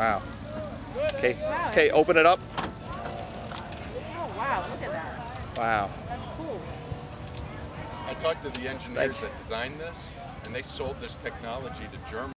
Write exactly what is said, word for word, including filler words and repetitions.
Wow. Okay. Okay, open it up. Oh, wow, look at that. Wow. That's cool. I talked to the engineers that designed this, and they sold this technology to Germany.